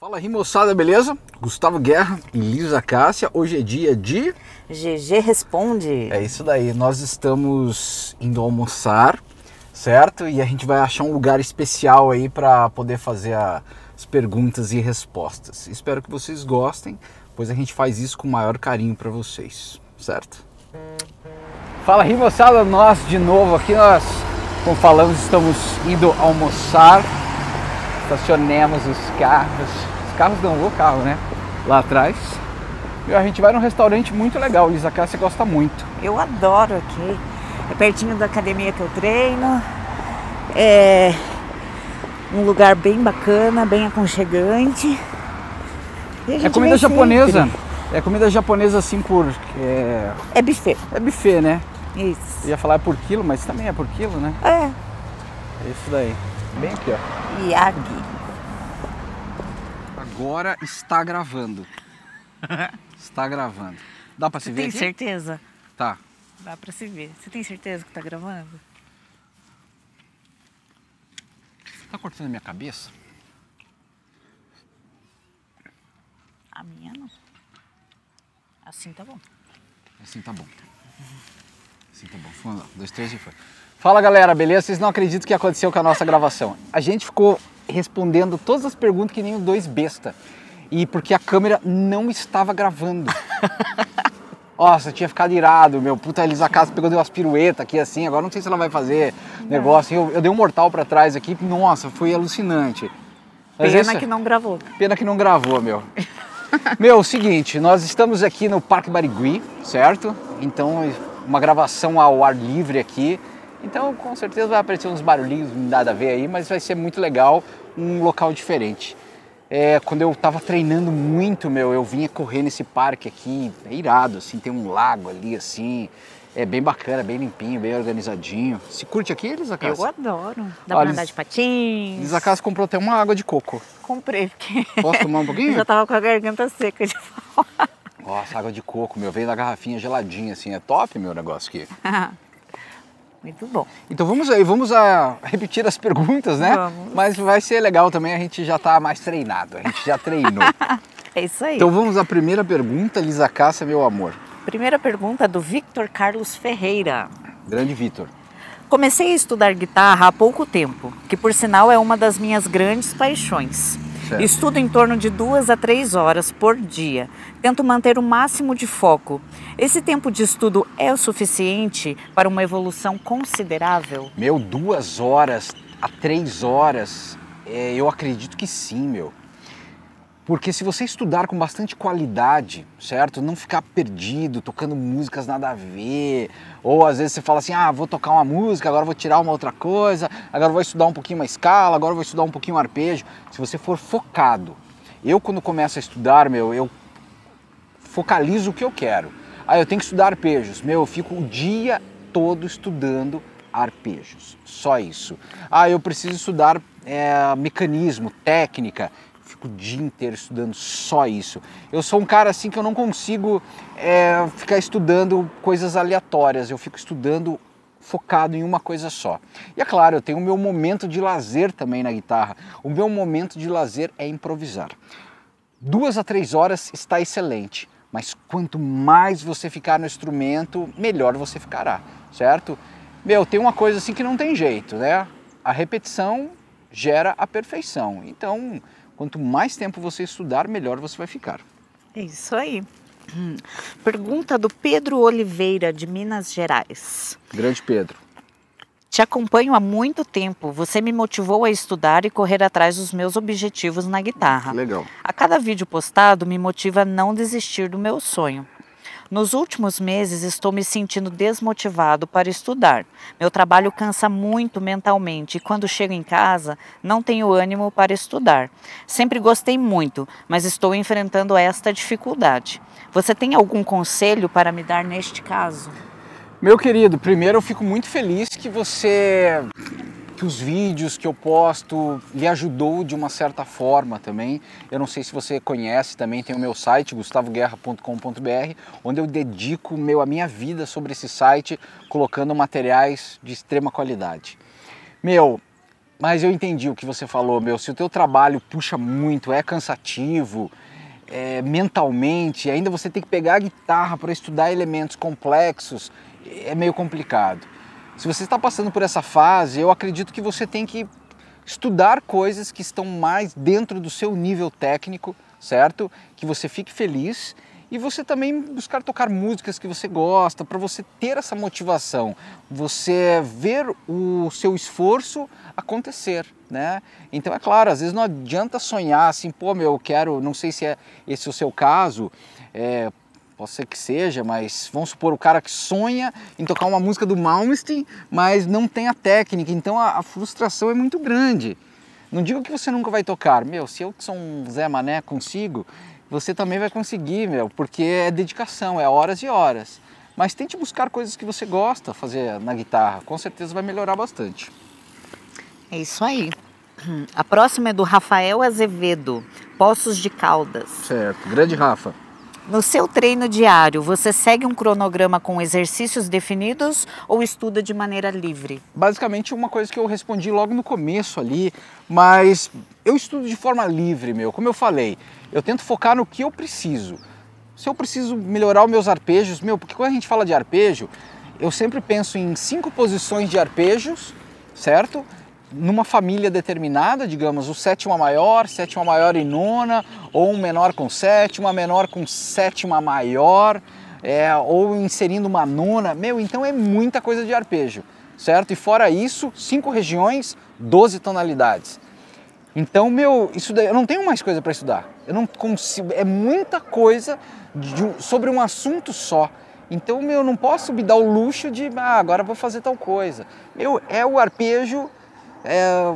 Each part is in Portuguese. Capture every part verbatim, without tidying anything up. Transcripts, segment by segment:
Fala aí, moçada, beleza? Gustavo Guerra e Lisa Cássia. Hoje é dia de... G G Responde. É isso daí. Nós estamos indo almoçar, certo? E a gente vai achar um lugar especial aí para poder fazer a... as perguntas e respostas. Espero que vocês gostem, pois a gente faz isso com o maior carinho para vocês, certo? Fala aí, moçada. Nós de novo aqui. Nós, como falamos, estamos indo almoçar. Estacionemos os carros, os carros não, o carro, né? Lá atrás. E a gente vai num restaurante muito legal, Lisa Cássia gosta muito. Eu adoro aqui, é pertinho da academia que eu treino, é um lugar bem bacana, bem aconchegante. E a gente é comida japonesa, sempre. É comida japonesa assim por... É... é buffet. É buffet, né? Isso. Eu ia falar por quilo, mas também é por quilo, né? É. É isso daí. Bem aqui, ó. Yagi. Agora está gravando. Está gravando. Dá pra se ver aqui? Tem certeza? Tá. Dá pra se ver. Você tem certeza que tá gravando? Tá cortando a minha cabeça? A minha não. Assim tá bom. Assim tá bom. Assim tá bom. Vamos lá. Um, dois, três e foi. Fala galera, beleza? Vocês não acreditam o que aconteceu com a nossa gravação. A gente ficou respondendo todas as perguntas que nem os dois besta. E porque a câmera não estava gravando. Nossa, eu tinha ficado irado, meu. Puta, a Lisa Cássia pegou, deu umas piruetas aqui assim. Agora não sei se ela vai fazer não. Negócio. Eu, eu dei um mortal pra trás aqui. Nossa, foi alucinante. Mas pena essa... que não gravou. Pena que não gravou, meu. Meu, o seguinte, nós estamos aqui no Parque Barigui, certo? Então, uma gravação ao ar livre aqui. Então, com certeza vai aparecer uns barulhinhos, nada a ver aí, mas vai ser muito legal, um local diferente. É, quando eu tava treinando muito, meu, eu vinha correr nesse parque aqui, é irado, assim, tem um lago ali, assim, é bem bacana, bem limpinho, bem organizadinho. Se curte aqui, Lisa Cássia? Eu adoro, dá pra andar de patins. Lisa Cássia comprou até uma água de coco. Comprei, porque... Posso tomar um pouquinho? Eu já tava com a garganta seca de falar. Nossa, água de coco, meu, veio da garrafinha geladinha, assim, é top, meu, negócio aqui. Muito bom. Então vamos aí, vamos a repetir as perguntas, né? Vamos. Mas vai ser legal também, a gente já tá mais treinado, a gente já treinou. É isso aí. Então vamos à primeira pergunta, Lisa Cássia, meu amor. Primeira pergunta do Victor Carlos Ferreira. Grande Victor. Comecei a estudar guitarra há pouco tempo, que por sinal é uma das minhas grandes paixões. Certo. Estudo em torno de duas a três horas por dia. Tento manter o máximo de foco. Esse tempo de estudo é o suficiente para uma evolução considerável? Meu, duas horas a três horas, é, eu acredito que sim, meu. Porque se você estudar com bastante qualidade, certo? Não ficar perdido, tocando músicas nada a ver. Ou às vezes você fala assim, ah, vou tocar uma música, agora vou tirar uma outra coisa, agora vou estudar um pouquinho uma escala, agora vou estudar um pouquinho um arpejo. Se você for focado. Eu quando começo a estudar, meu, eu focalizo o que eu quero. Ah, eu tenho que estudar arpejos. Meu, eu fico o dia todo estudando arpejos. Só isso. Ah, eu preciso estudar é, mecanismo, técnica. Fico o dia inteiro estudando só isso. Eu sou um cara assim que eu não consigo é, ficar estudando coisas aleatórias, eu fico estudando focado em uma coisa só. E é claro, eu tenho o meu momento de lazer também na guitarra. O meu momento de lazer é improvisar. Duas a três horas está excelente, mas quanto mais você ficar no instrumento, melhor você ficará, certo? Meu, tem uma coisa assim que não tem jeito, né? A repetição gera a perfeição. Então... quanto mais tempo você estudar, melhor você vai ficar. É isso aí. Pergunta do Pedro Oliveira, de Minas Gerais. Grande Pedro. Te acompanho há muito tempo. Você me motivou a estudar e correr atrás dos meus objetivos na guitarra. Legal. A cada vídeo postado, me motiva a não desistir do meu sonho. Nos últimos meses, estou me sentindo desmotivado para estudar. Meu trabalho cansa muito mentalmente e quando chego em casa, não tenho ânimo para estudar. Sempre gostei muito, mas estou enfrentando esta dificuldade. Você tem algum conselho para me dar neste caso? Meu querido, primeiro eu fico muito feliz que você... que os vídeos que eu posto lhe ajudou de uma certa forma também. Eu não sei se você conhece também, tem o meu site, gustavo guerra ponto com ponto br, onde eu dedico meu, a minha vida sobre esse site, colocando materiais de extrema qualidade. Meu, Mas eu entendi o que você falou, meu. Se o teu trabalho puxa muito, é cansativo, é, mentalmente, ainda você tem que pegar a guitarra para estudar elementos complexos, é meio complicado. Se você está passando por essa fase, eu acredito que você tem que estudar coisas que estão mais dentro do seu nível técnico, certo? Que você fique feliz e você também buscar tocar músicas que você gosta, para você ter essa motivação, você ver o seu esforço acontecer, né? Então é claro, às vezes não adianta sonhar assim, pô, meu, eu quero, não sei se é esse o seu caso, é... pode ser que seja, mas vamos supor o cara que sonha em tocar uma música do Malmsteen, mas não tem a técnica, então a, a frustração é muito grande. Não digo que você nunca vai tocar, meu, se eu que sou um Zé Mané consigo, você também vai conseguir, meu, porque é dedicação, é horas e horas. Mas tente buscar coisas que você gosta fazer na guitarra, com certeza vai melhorar bastante. É isso aí. A próxima é do Rafael Azevedo, Poços de Caldas. Certo, grande Rafa. No seu treino diário, você segue um cronograma com exercícios definidos ou estuda de maneira livre? Basicamente uma coisa que eu respondi logo no começo ali, mas eu estudo de forma livre, meu. Como eu falei, eu tento focar no que eu preciso. Se eu preciso melhorar os meus arpejos, meu, porque quando a gente fala de arpejo, eu sempre penso em cinco posições de arpejos, certo? Numa família determinada, digamos, o sétima maior, sétima maior e nona, ou um menor com sétima, menor com sétima maior, é, ou inserindo uma nona, meu, então é muita coisa de arpejo, certo? E fora isso, cinco regiões, doze tonalidades. Então, meu, isso daí, eu não tenho mais coisa para estudar, eu não consigo, é muita coisa de, sobre um assunto só. Então, meu, eu não posso me dar o luxo de, ah, agora vou fazer tal coisa. Meu, é o arpejo... É,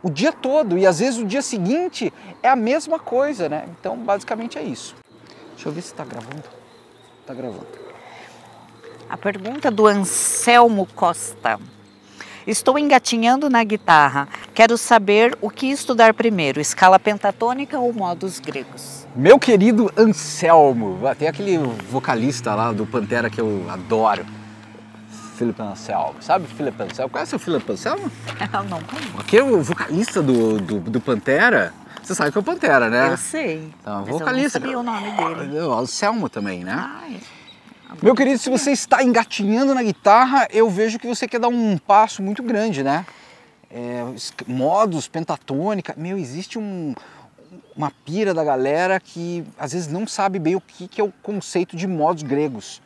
o dia todo, e às vezes o dia seguinte é a mesma coisa, né? Então, basicamente é isso. Deixa eu ver se tá gravando. Tá gravando. A pergunta do Anselmo Costa. Estou engatinhando na guitarra. Quero saber o que estudar primeiro, escala pentatônica ou modos gregos? Meu querido Anselmo, tem aquele vocalista lá do Pantera que eu adoro. Filipe Anselmo, sabe Filipe Anselmo? Conhece o Filipe Anselmo? Eu não conheço. Aqui é o vocalista do, do, do Pantera. Você sabe que é o Pantera, né? Eu sei. Então, mas vocalista. Eu não sabia o nome dele. O Anselmo também, né? Ai, meu querido, se você está engatinhando na guitarra, eu vejo que você quer dar um passo muito grande, né? É, modos, pentatônica. Meu, existe um, uma pira da galera que às vezes não sabe bem o que, que é o conceito de modos gregos.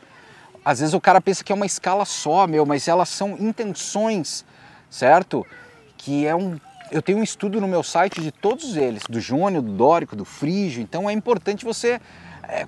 Às vezes o cara pensa que é uma escala só, meu, mas elas são intenções, certo? Que é um... Eu tenho um estudo no meu site de todos eles, do Jônio, do Dórico, do Frígio, então é importante você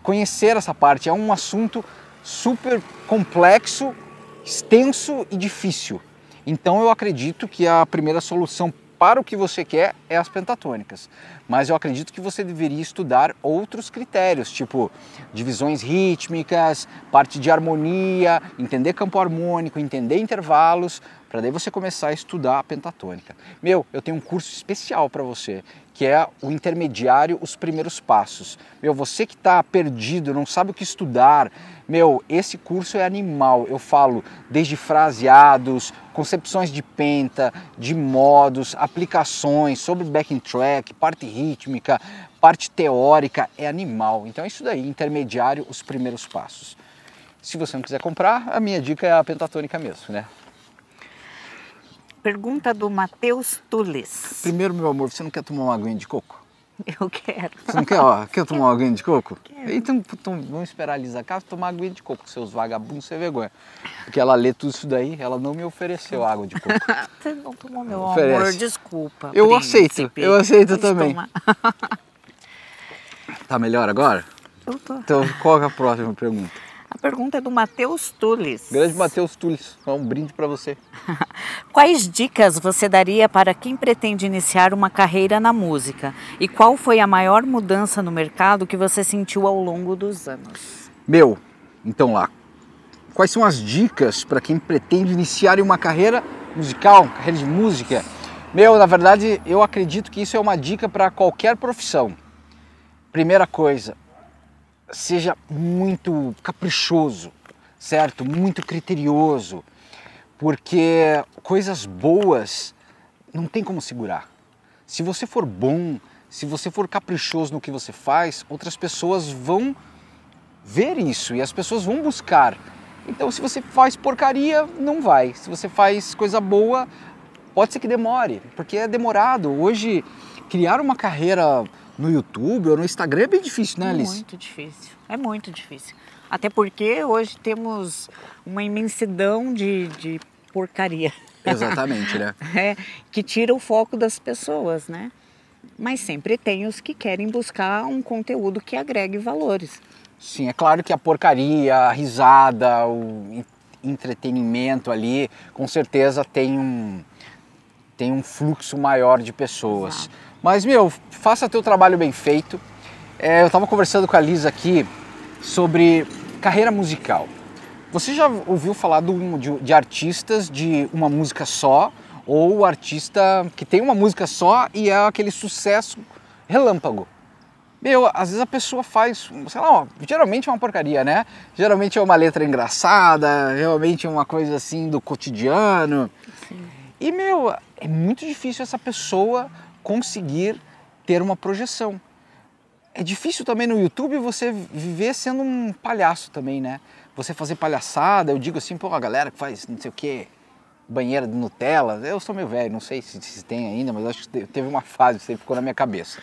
conhecer essa parte. É um assunto super complexo, extenso e difícil. Então eu acredito que a primeira solução para o que você quer é as pentatônicas, mas eu acredito que você deveria estudar outros critérios, tipo divisões rítmicas, parte de harmonia, entender campo harmônico, entender intervalos, para daí você começar a estudar a pentatônica. Meu, eu tenho um curso especial para você, que é o intermediário, os primeiros passos. Meu, você que está perdido, não sabe o que estudar, meu, esse curso é animal. Eu falo desde fraseados, concepções de penta, de modos, aplicações, sobre backing track, parte rítmica, parte teórica, é animal. Então é isso daí, intermediário, os primeiros passos. Se você não quiser comprar, a minha dica é a pentatônica mesmo, né? Pergunta do Matheus Tulles. Primeiro, meu amor, você não quer tomar uma aguinha de coco? Eu quero. Você não quer, ó, quer tomar uma aguinha de coco? Quero. Então, então vamos esperar a Lisa Cássia tomar aguinha de coco, seus vagabundos, sem vergonha. Porque ela lê tudo isso daí, ela não me ofereceu água de coco. Você não tomou, meu Oferece. amor, desculpa. Eu príncipe. aceito, eu aceito Pode também. Tá melhor agora? Eu tô. Então, qual é a próxima pergunta? A pergunta é do Matheus Tulles. Grande Matheus Tulles, é um brinde para você. Quais dicas você daria para quem pretende iniciar uma carreira na música? E qual foi a maior mudança no mercado que você sentiu ao longo dos anos? Meu, então lá, quais são as dicas para quem pretende iniciar uma carreira musical, carreira de música? Meu, na verdade, eu acredito que isso é uma dica para qualquer profissão. Primeira coisa, seja muito caprichoso, certo? Muito criterioso, porque coisas boas não tem como segurar. Se você for bom, se você for caprichoso no que você faz, outras pessoas vão ver isso e as pessoas vão buscar. Então, se você faz porcaria, não vai. Se você faz coisa boa, pode ser que demore, porque é demorado. Hoje, criar uma carreira no YouTube ou no Instagram é bem difícil, né, Alice? Muito difícil. É muito difícil. Até porque hoje temos uma imensidão de, de porcaria. Exatamente, né? É, que tira o foco das pessoas, né? Mas sempre tem os que querem buscar um conteúdo que agregue valores. Sim, é claro que a porcaria, a risada, o entretenimento ali, com certeza tem um, tem um fluxo maior de pessoas. Exato. Mas, meu, faça teu trabalho bem feito. É, eu estava conversando com a Lisa aqui sobre carreira musical. Você já ouviu falar do, de, de artistas de uma música só, ou artista que tem uma música só e é aquele sucesso relâmpago? Meu, às vezes a pessoa faz, sei lá, ó, geralmente é uma porcaria, né? Geralmente é uma letra engraçada, realmente é uma coisa assim do cotidiano. Sim. E, meu, é muito difícil essa pessoa conseguir ter uma projeção. É difícil também no YouTube você viver sendo um palhaço também, né? Você fazer palhaçada, eu digo assim, pô, a galera que faz não sei o quê, banheira de Nutella, eu sou meio velho, não sei se, se tem ainda, mas acho que teve uma fase, isso aí ficou na minha cabeça.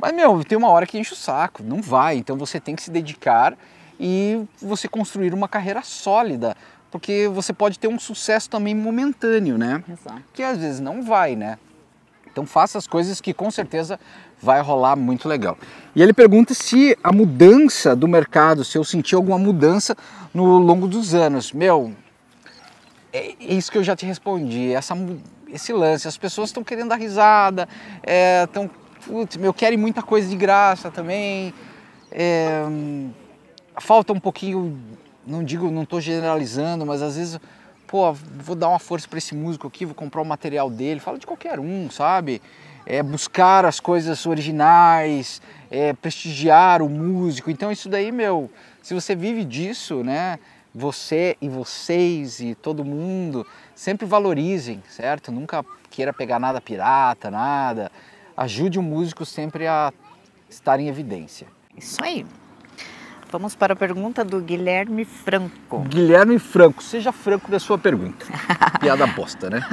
Mas, meu, tem uma hora que enche o saco, não vai, então você tem que se dedicar e você construir uma carreira sólida, porque você pode ter um sucesso também momentâneo, né? Exato. Que às vezes não vai, né? Então faça as coisas que com certeza vai rolar muito legal. E ele pergunta se a mudança do mercado, se eu senti alguma mudança no longo dos anos. Meu... É isso que eu já te respondi, essa, esse lance, as pessoas estão querendo dar risada, estão, putz, meu, querem muita coisa de graça também, é, falta um pouquinho, não digo, não estou generalizando, mas às vezes, pô, vou dar uma força para esse músico aqui, vou comprar o material dele, falo de qualquer um, sabe? É, buscar as coisas originais, é, prestigiar o músico, então isso daí, meu, se você vive disso, né? Você e vocês e todo mundo sempre valorizem, certo? Nunca queira pegar nada pirata, nada. Ajude o músico sempre a estar em evidência. Isso aí. Vamos para a pergunta do Guilherme Franco. Guilherme Franco, seja franco da sua pergunta. Piada bosta, né?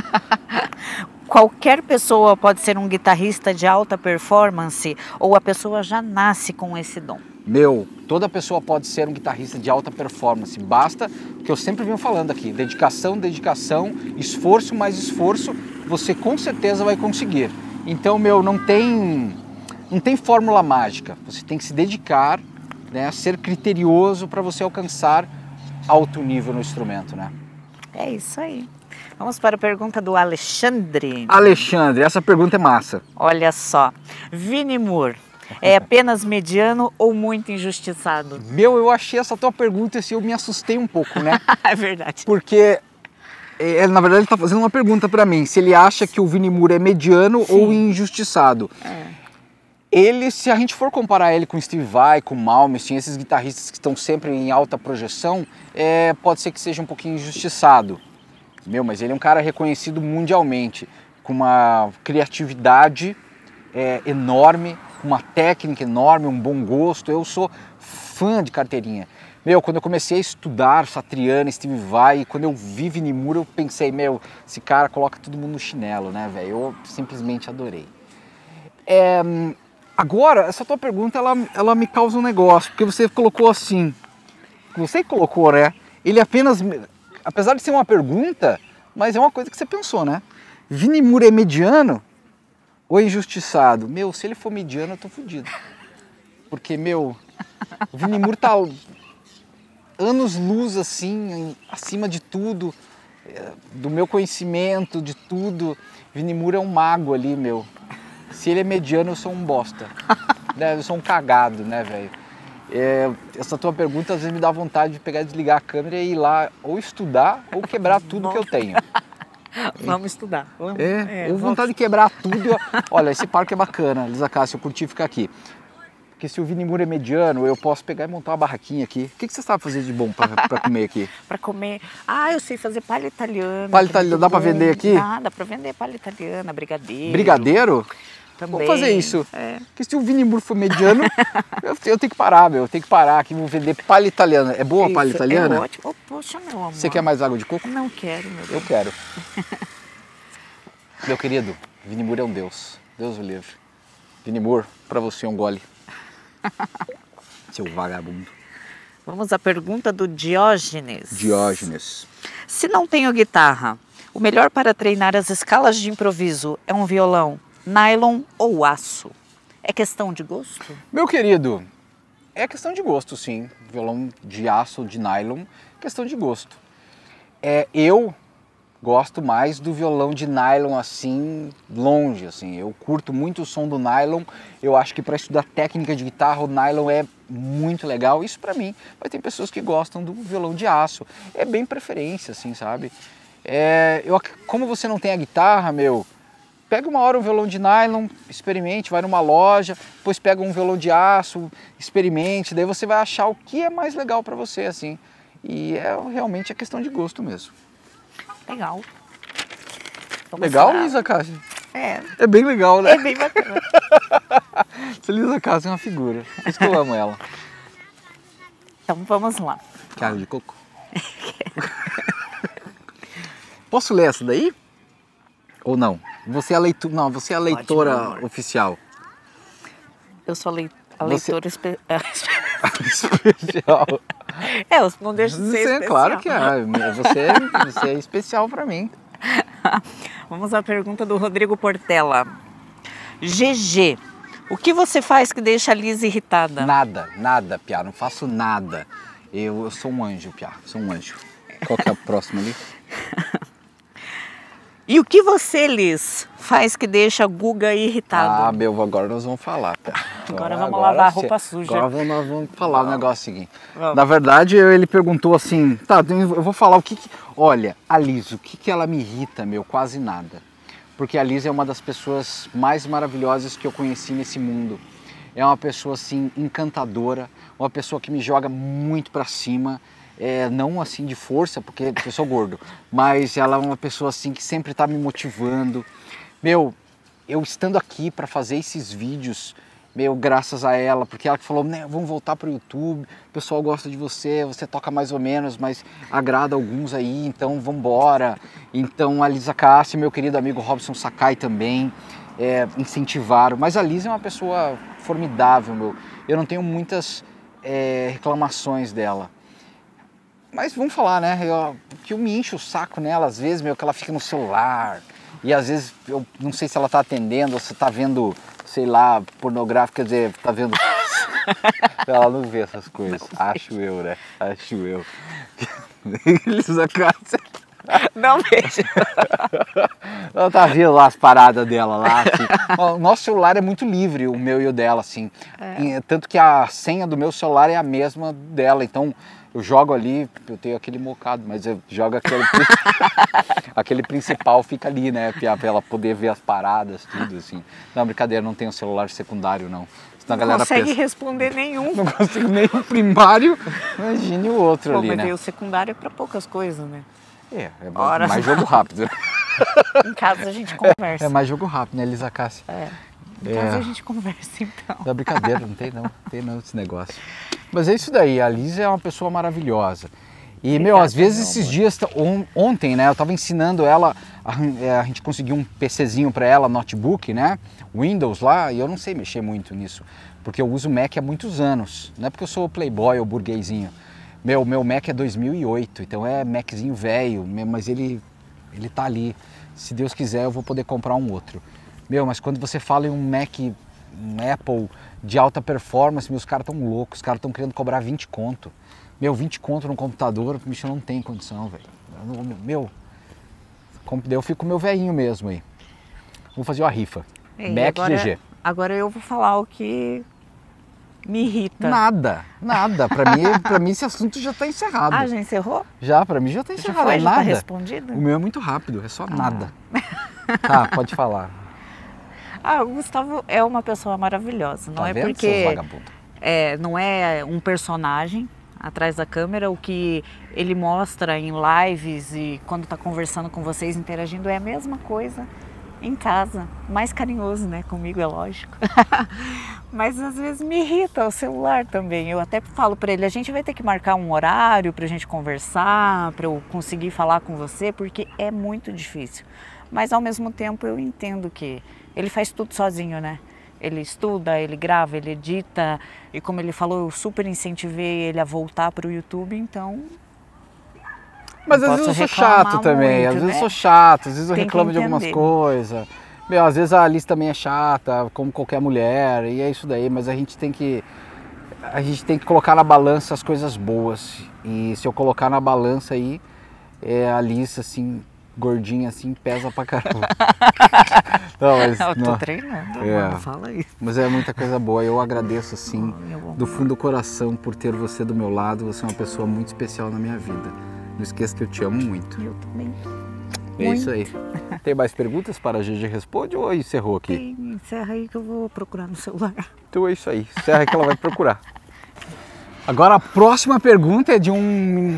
Qualquer pessoa pode ser um guitarrista de alta performance ou a pessoa já nasce com esse dom? Meu, toda pessoa pode ser um guitarrista de alta performance, basta, que eu sempre venho falando aqui, dedicação, dedicação, esforço mais esforço, você com certeza vai conseguir. Então, meu, não tem, não tem fórmula mágica, você tem que se dedicar, né, ser criterioso para você alcançar alto nível no instrumento, né? É isso aí. Vamos para a pergunta do Alexandre. Alexandre, essa pergunta é massa. Olha só, Vinnie Moore. É apenas mediano ou muito injustiçado? Meu, eu achei essa tua pergunta assim, eu me assustei um pouco, né? É verdade. Porque, é, na verdade, ele tá fazendo uma pergunta para mim, se ele acha que o Vinnie Moore é mediano, sim, ou injustiçado. É. Ele, se a gente for comparar ele com o Steve Vai, com o Malmsteen, esses guitarristas que estão sempre em alta projeção, é, pode ser que seja um pouquinho injustiçado. Meu, mas ele é um cara reconhecido mundialmente, com uma criatividade é, enorme, uma técnica enorme, um bom gosto, eu sou fã de carteirinha. Meu, quando eu comecei a estudar Satriani, Steve Vai, quando eu vi Vinnie Moore, eu pensei, meu, esse cara coloca todo mundo no chinelo, né, velho? Eu simplesmente adorei. É, agora, essa tua pergunta, ela, ela me causa um negócio, porque você colocou assim, você colocou, né? Ele apenas, apesar de ser uma pergunta, mas é uma coisa que você pensou, né? Vinnie Moore é mediano? Ou injustiçado? Meu, se ele for mediano, eu tô fudido. Porque, meu, o Vinnie Moore tá anos luz, assim, acima de tudo, do meu conhecimento, de tudo. Vinnie Moore é um mago ali, meu. Se ele é mediano, eu sou um bosta. Né? Eu sou um cagado, né, velho? É, essa tua pergunta, às vezes, me dá vontade de pegar e desligar a câmera e ir lá ou estudar ou quebrar tudo que eu tenho. Vamos estudar. Vamos, é, é, ou vontade vamos... de quebrar tudo. Olha, esse parque é bacana, Lisa Cássia, eu curti ficar aqui. Porque se o Vinnie Moore é mediano, eu posso pegar e montar uma barraquinha aqui. O que, que você sabe fazer de bom para comer aqui? Para comer? Ah, eu sei fazer palha italiana. Palha italiana, dá para vender aqui? Dá, dá para vender palha italiana, brigadeiro. Brigadeiro? Também. Vamos fazer isso. É. Porque se o Vinnie Moore for mediano, eu, eu tenho que parar, meu. Eu tenho que parar aqui, vou vender palha italiana. É boa a palha italiana? É ótimo. Oh, poxa, meu amor. Você quer mais água de coco? Não quero, meu Deus. Eu quero. Meu querido, Vinnie Moore é um deus. Deus o livre. Vinnie Moore, para você é um gole. Seu vagabundo. Vamos à pergunta do Diógenes. Diógenes. Se não tenho guitarra, o melhor para treinar as escalas de improviso é um violão, nylon ou aço? É questão de gosto? Meu querido, é questão de gosto, sim. Violão de aço, de nylon, questão de gosto. É, eu gosto mais do violão de nylon assim, longe, assim. Eu curto muito o som do nylon. Eu acho que para estudar técnica de guitarra, o nylon é muito legal. Isso para mim. Mas tem pessoas que gostam do violão de aço. É bem preferência, assim, sabe? É, eu, como você não tem a guitarra, meu, pega uma hora um violão de nylon, experimente, vai numa loja, depois pega um violão de aço, experimente. Daí você vai achar o que é mais legal para você, assim. E é realmente a questão de gosto mesmo. Legal. Vamos legal, mostrar. Lisa Cássia? É. É bem legal, né? É bem bacana. Lisa Cássia é uma figura. Por isso que eu amo ela. Então vamos lá. Quer água de coco? Posso ler essa daí? Ou não? Você é a, leitu... não, você é a leitora Pode, oficial. Eu sou a, leit... a você... leitora espe... especial. É, não deixa de ser especial. É claro que é. Você, você é especial para mim. Vamos à pergunta do Rodrigo Portela. G G, o que você faz que deixa a Lisa irritada? Nada, nada, Piá. Não faço nada. Eu, eu sou um anjo, Piá. Sou um anjo. Qual que é a próxima ali? E o que você, Liz, faz que deixa a Guga irritada? Ah, meu, agora nós vamos falar, Piá. Agora, agora vamos agora lavar a roupa você... suja. Agora nós vamos falar o um negócio seguinte. Vamos. Na verdade, ele perguntou assim, tá, eu vou falar o que, que... Olha, a Liz, o que que ela me irrita, meu? Quase nada. Porque a Liz é uma das pessoas mais maravilhosas que eu conheci nesse mundo. É uma pessoa, assim, encantadora, uma pessoa que me joga muito pra cima. É, não assim de força, porque eu sou gordo, mas ela é uma pessoa assim que sempre tá me motivando. Meu, eu estando aqui para fazer esses vídeos, meu, graças a ela, porque ela que falou, né, vamos voltar pro YouTube, o pessoal gosta de você, você toca mais ou menos, mas agrada alguns aí, então vambora. Então a Lisa Cássia, meu querido amigo Robson Sakai também, é, incentivaram. Mas a Lisa é uma pessoa formidável, meu. Eu não tenho muitas é, reclamações dela. Mas vamos falar, né, eu, que eu me encho o saco nela às vezes, meu, que ela fica no celular. E às vezes, eu não sei se ela tá atendendo, ou se tá vendo, sei lá, pornográfico, quer dizer, tá vendo... Ela não vê essas coisas, não, acho vejo. eu, né, acho eu. Lisa Cássia. Não vejo. Ela tá vendo lá as paradas dela lá, assim. O nosso celular é muito livre, o meu e o dela, assim. É. Tanto que a senha do meu celular é a mesma dela, então... Eu jogo ali, eu tenho aquele mocado, mas eu jogo aquele, aquele principal, fica ali, né, pra ela poder ver as paradas, tudo assim. Não, brincadeira, não tenho celular secundário, não. Senão a galera não consegue pensa, responder nenhum. Não consigo nem o primário, imagine o outro. Pô, ali, mas né? Mas o secundário é pra poucas coisas, né? É, é Horas mais rápido. Jogo rápido. Em casa a gente conversa. É, é mais jogo rápido, né, Lisa Cássia? É. Em casa é. a gente conversa, então. Não é brincadeira, não tem não, não tem não esse negócio. Mas é isso daí, a Lisa é uma pessoa maravilhosa. E, meu, às vezes esses dias, ontem, né, eu tava ensinando ela, a, a gente conseguiu um PCzinho pra ela, notebook, né, Windows lá, e eu não sei mexer muito nisso, porque eu uso Mac há muitos anos, não é porque eu sou playboy ou burguesinho. Meu, meu Mac é dois mil e oito, então é Maczinho velho, mas ele, ele tá ali. Se Deus quiser, eu vou poder comprar um outro. Meu, mas quando você fala em um Mac, um Apple de alta performance, meus caras tão loucos, os caras tão querendo cobrar vinte conto. Meu, vinte conto no computador, bicho, não tem condição, velho. Meu, eu fico com o meu velhinho mesmo aí. Vou fazer uma rifa. Ei, Mac agora, G G. Agora eu vou falar o que me irrita. Nada, nada. Pra mim, pra mim esse assunto já tá encerrado. Ah, já encerrou? Já, pra mim já tá encerrado. Já foi, já nada. Tá respondido? O meu é muito rápido, é só ah. nada. Tá, pode falar. Ah, o Gustavo é uma pessoa maravilhosa. Não tá é vendo, porque é, não é um personagem atrás da câmera. O que ele mostra em lives e quando está conversando com vocês, interagindo, é a mesma coisa em casa. Mais carinhoso, né? Comigo, é lógico. Mas às vezes me irrita o celular também. Eu até falo para ele, a gente vai ter que marcar um horário para a gente conversar, para eu conseguir falar com você, porque é muito difícil. Mas ao mesmo tempo eu entendo que ele faz tudo sozinho, né? Ele estuda, ele grava, ele edita. E como ele falou, eu super incentivei ele a voltar para o YouTube, então... Mas às vezes eu sou chato também, às vezes eu sou chato, às vezes eu reclamo de algumas coisas. Meu, às vezes a Alice também é chata, como qualquer mulher, e é isso daí, mas a gente tem que... A gente tem que colocar na balança as coisas boas. E se eu colocar na balança aí, é, a Alice, assim, gordinha, assim, pesa pra caramba. Não, mas, eu tô não, treinando, é, mano, fala isso. Mas é muita coisa boa, eu agradeço, assim, do fundo do coração por ter você do meu lado. Você é uma pessoa muito especial na minha vida. Não esqueça que eu te amo muito. Eu também. É muito. Isso aí. Tem mais perguntas para a G G Responde ou encerrou aqui? Tem, encerra aí que eu vou procurar no celular. Então é isso aí, encerra que ela vai procurar. Agora a próxima pergunta é de um...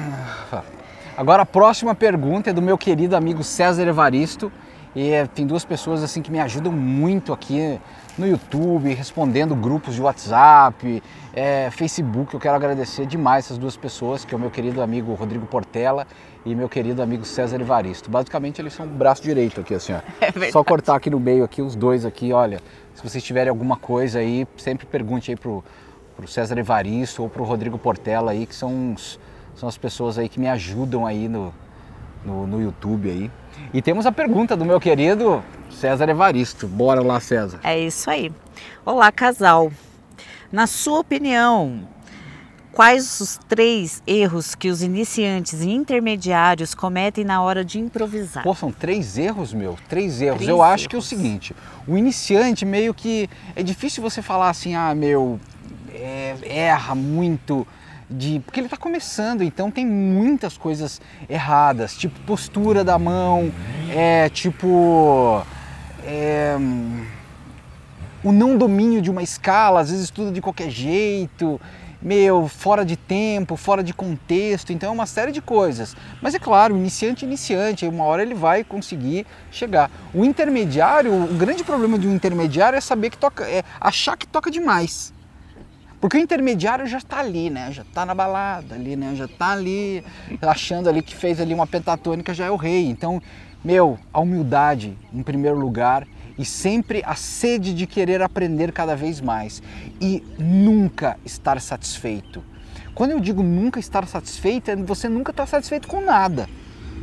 Agora a próxima pergunta é do meu querido amigo César Evaristo. E tem duas pessoas assim que me ajudam muito aqui no YouTube, respondendo grupos de WhatsApp, é, Facebook. Eu quero agradecer demais essas duas pessoas, que é o meu querido amigo Rodrigo Portela e meu querido amigo César Evaristo. Basicamente eles são o braço direito aqui, assim, ó. É só cortar aqui no meio, aqui, os dois aqui, olha. Se vocês tiverem alguma coisa aí, sempre pergunte aí pro, pro César Evaristo ou pro Rodrigo Portela aí, que são, uns, são as pessoas aí que me ajudam aí no, no, no YouTube aí. E temos a pergunta do meu querido César Evaristo. Bora lá, César. É isso aí. Olá, casal. Na sua opinião, quais os três erros que os iniciantes e intermediários cometem na hora de improvisar? Pô, são três erros, meu. Três erros. Três Eu erros. acho que é o seguinte. O iniciante meio que... É difícil você falar assim, ah, meu, é, erra muito... De, porque ele está começando, então tem muitas coisas erradas, tipo postura da mão, é, tipo é, o não domínio de uma escala, às vezes tudo de qualquer jeito, meu, fora de tempo, fora de contexto, então é uma série de coisas. Mas é claro, iniciante, iniciante, uma hora ele vai conseguir chegar. O intermediário, o grande problema de um intermediário é saber que toca, é achar que toca demais. Porque o intermediário já está ali, né? Já está na balada ali, né? Já está ali, achando ali que fez ali uma pentatônica, já é o rei. Então, meu, a humildade em primeiro lugar e sempre a sede de querer aprender cada vez mais. E nunca estar satisfeito. Quando eu digo nunca estar satisfeito, é você nunca estar satisfeito com nada.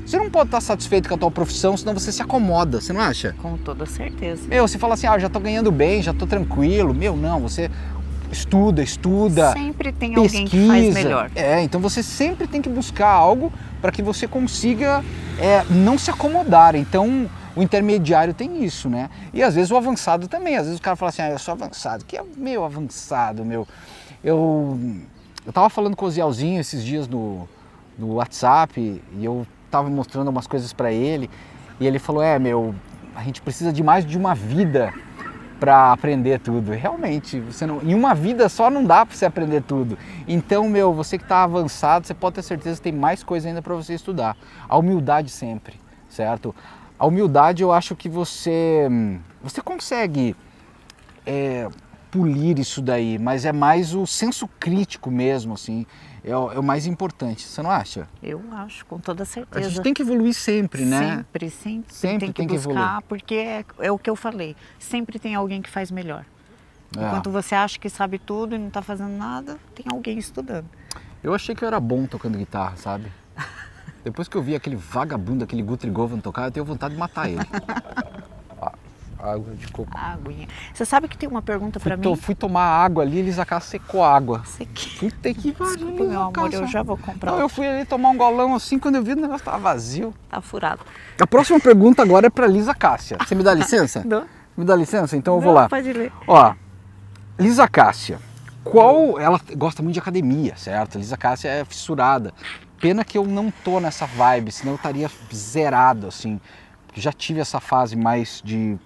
Você não pode estar satisfeito com a tua profissão, senão você se acomoda, você não acha? Com toda certeza. Meu, você fala assim, ah, já estou ganhando bem, já estou tranquilo. Meu, não, você... Estuda, estuda, sempre tem pesquisa, alguém que faz melhor. É, então você sempre tem que buscar algo para que você consiga é, não se acomodar. Então o intermediário tem isso, né? E às vezes o avançado também. Às vezes o cara fala assim, ah, eu sou avançado. Que é meu avançado, meu. Eu eu tava falando com o Ozielzinho esses dias no, no WhatsApp e eu tava mostrando umas coisas para ele e ele falou, é, meu, a gente precisa de mais de uma vida para aprender tudo. Realmente, você não, em uma vida só não dá para você aprender tudo. Então, meu, você que está avançado, você pode ter certeza que tem mais coisa ainda para você estudar. A humildade sempre, certo? A humildade, eu acho que você, você consegue é, polir isso daí, mas é mais o senso crítico mesmo, assim, é o, é o mais importante. Você não acha? Eu acho, com toda certeza. A gente tem que evoluir sempre, né? Sempre, sempre. Sempre tem que, tem que buscar, evoluir. Porque é, é o que eu falei. Sempre tem alguém que faz melhor. É. Enquanto você acha que sabe tudo e não está fazendo nada, tem alguém estudando. Eu achei que eu era bom tocando guitarra, sabe? Depois que eu vi aquele vagabundo, aquele Guthrie Govan tocar, eu tenho vontade de matar ele. Água de coco. Aguinha. Você sabe que tem uma pergunta para mim? Eu fui tomar água ali, Lisa Cássia secou a água. Sequei. Tem que ir pra Desculpa, meu amor, casa. Eu já vou comprar. Não, eu fui ali tomar um golão assim, quando eu vi o negócio tava vazio. Tá furado. A próxima pergunta agora é para Lisa Cássia. Você me dá licença? Dou. Me dá licença? Então eu vou Não, lá. Pode ler. Ó, Lisa Cássia, qual... Ela gosta muito de academia, certo? Lisa Cássia é fissurada. Pena que eu não tô nessa vibe, senão eu estaria zerado, assim. Já tive essa fase mais de...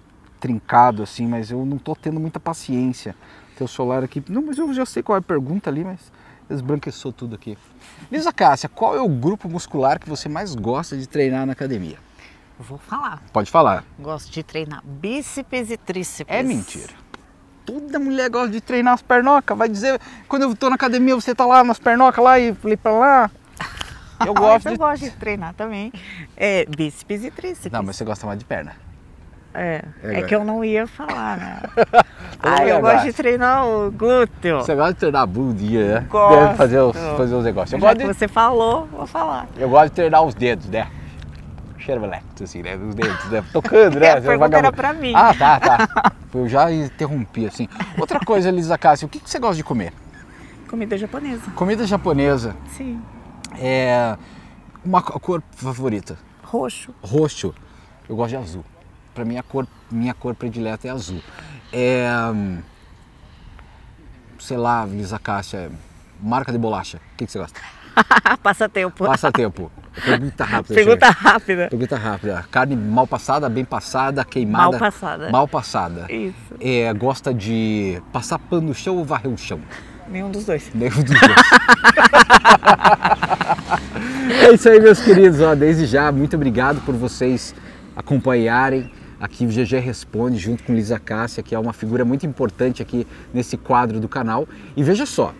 trincado assim, mas eu não tô tendo muita paciência. Teu celular aqui, não, mas eu já sei qual é a pergunta ali, mas esbranquiçou tudo aqui. Lisa Cássia, qual é o grupo muscular que você mais gosta de treinar na academia? Vou falar. Pode falar. Gosto de treinar bíceps e tríceps. É mentira. Toda mulher gosta de treinar as pernocas, vai dizer, quando eu tô na academia você tá lá nas pernocas lá e falei pra lá. Eu gosto, eu de... gosto de treinar também, é, bíceps e tríceps. Não, mas você gosta mais de perna. É, é, é que eu não ia falar, né? Ah, eu gosto de treinar o glúteo. Você gosta de treinar a bundinha, né? Gosto. Deve fazer os, fazer os negócios. Eu Já gosto que de... você falou, vou falar. Eu gosto de treinar os dedos, né? Xerbelectos, assim, né? Os dedos, né? Tocando, né? A pergunta era pra mim. Ah, tá, tá. Eu já interrompi, assim. Outra coisa, Lisa Cássia, o que você gosta de comer? Comida japonesa. Comida japonesa? Sim. É uma cor favorita? Roxo. Roxo. Eu gosto de azul. Para mim a cor, minha cor predileta é azul. É, sei lá, Lisa Cássia, marca de bolacha. O que, que você gosta? Passatempo. Passatempo. Pergunta rápida. Pergunta rápida. Pergunta rápida. Carne mal passada, bem passada, queimada. Mal passada. Mal passada. Isso. É, gosta de passar pano no chão ou varrer o chão? Nenhum dos dois. Nenhum dos dois. É isso aí, meus queridos. Ó, desde já, muito obrigado por vocês acompanharem aqui o G G Responde junto com Lisa Cássia, que é uma figura muito importante aqui nesse quadro do canal. E veja só,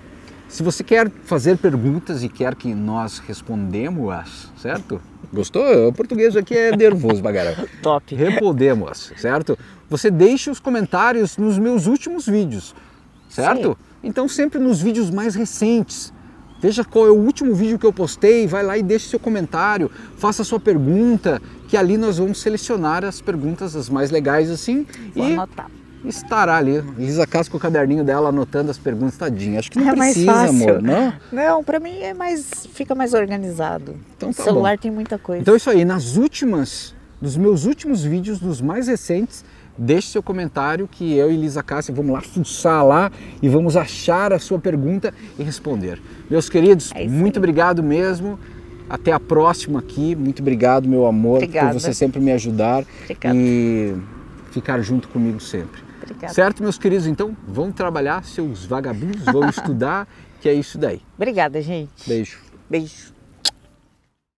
se você quer fazer perguntas e quer que nós respondemos, certo? Gostou? O português aqui é nervoso, bagarão. Top. Respondemos, certo? Você deixa os comentários nos meus últimos vídeos, certo? Sim. Então sempre nos vídeos mais recentes, veja qual é o último vídeo que eu postei, vai lá e deixe seu comentário, faça sua pergunta, que ali nós vamos selecionar as perguntas as mais legais assim. Vou e anotar. Estará ali, Lisa Cássia com o caderninho dela anotando as perguntas, tadinha, acho que não é precisa, mais fácil, amor, não? Não, pra mim é mais, fica mais organizado, então, tá o celular bom. Tem muita coisa. Então é isso aí, nas últimas, nos meus últimos vídeos, dos mais recentes, deixe seu comentário que eu e Lisa Cássia vamos lá fuçar lá e vamos achar a sua pergunta e responder. Meus queridos, é muito obrigado mesmo. Até a próxima aqui. Muito obrigado, meu amor, Obrigada. Por você sempre me ajudar Obrigada. E ficar junto comigo sempre. Obrigada. Certo, meus queridos? Então, vão trabalhar, seus vagabundos, vão estudar, que é isso daí. Obrigada, gente. Beijo. Beijo.